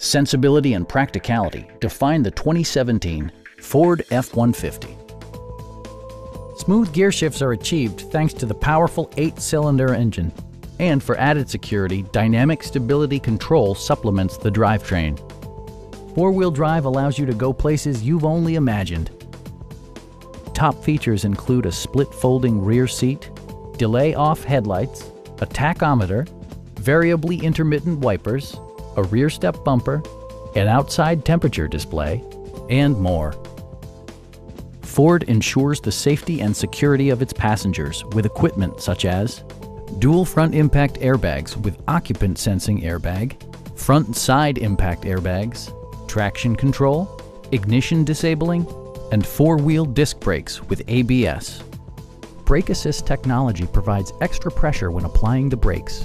sensibility and practicality define the 2017 Ford F-150. Smooth gear shifts are achieved thanks to the powerful 8-cylinder engine. And for added security, dynamic stability control supplements the drivetrain. Four-wheel drive allows you to go places you've only imagined. Top features include a split folding rear seat, delay off headlights, a tachometer, variably intermittent wipers, a rear step bumper, an outside temperature display, and more. Ford ensures the safety and security of its passengers with equipment such as dual front impact airbags with occupant sensing airbag, front and side impact airbags, traction control, ignition disabling, and four-wheel disc brakes with ABS. Brake assist technology provides extra pressure when applying the brakes.